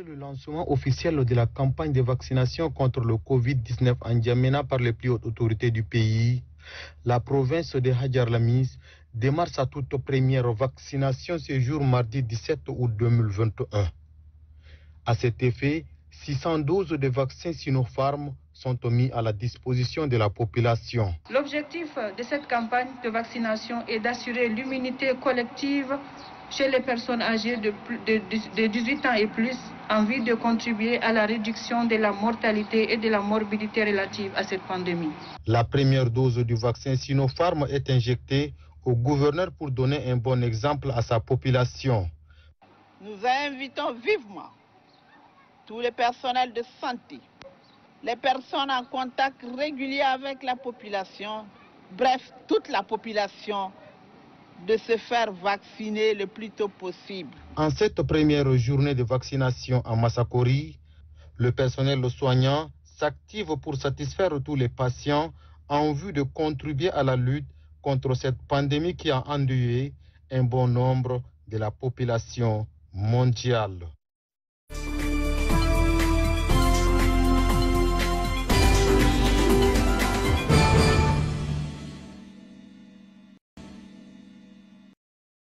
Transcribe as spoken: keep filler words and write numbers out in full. Après le lancement officiel de la campagne de vaccination contre le Covid dix-neuf en Djamena par les plus hautes autorités du pays, la province de Hadjer Lamis démarre sa toute première vaccination ce jour mardi dix-sept août deux mille vingt et un. À cet effet, six cents doses de vaccins Sinopharm sont mis à la disposition de la population. L'objectif de cette campagne de vaccination est d'assurer l'immunité collective chez les personnes âgées de, de, de dix-huit ans et plus, en vue de contribuer à la réduction de la mortalité et de la morbidité relative à cette pandémie. La première dose du vaccin Sinopharm est injectée au gouverneur pour donner un bon exemple à sa population. Nous invitons vivement tous les personnels de santé, les personnes en contact régulier avec la population, bref, toute la population, de se faire vacciner le plus tôt possible. En cette première journée de vaccination en Massakori, le personnel soignant s'active pour satisfaire tous les patients en vue de contribuer à la lutte contre cette pandémie qui a endeuillé un bon nombre de la population mondiale.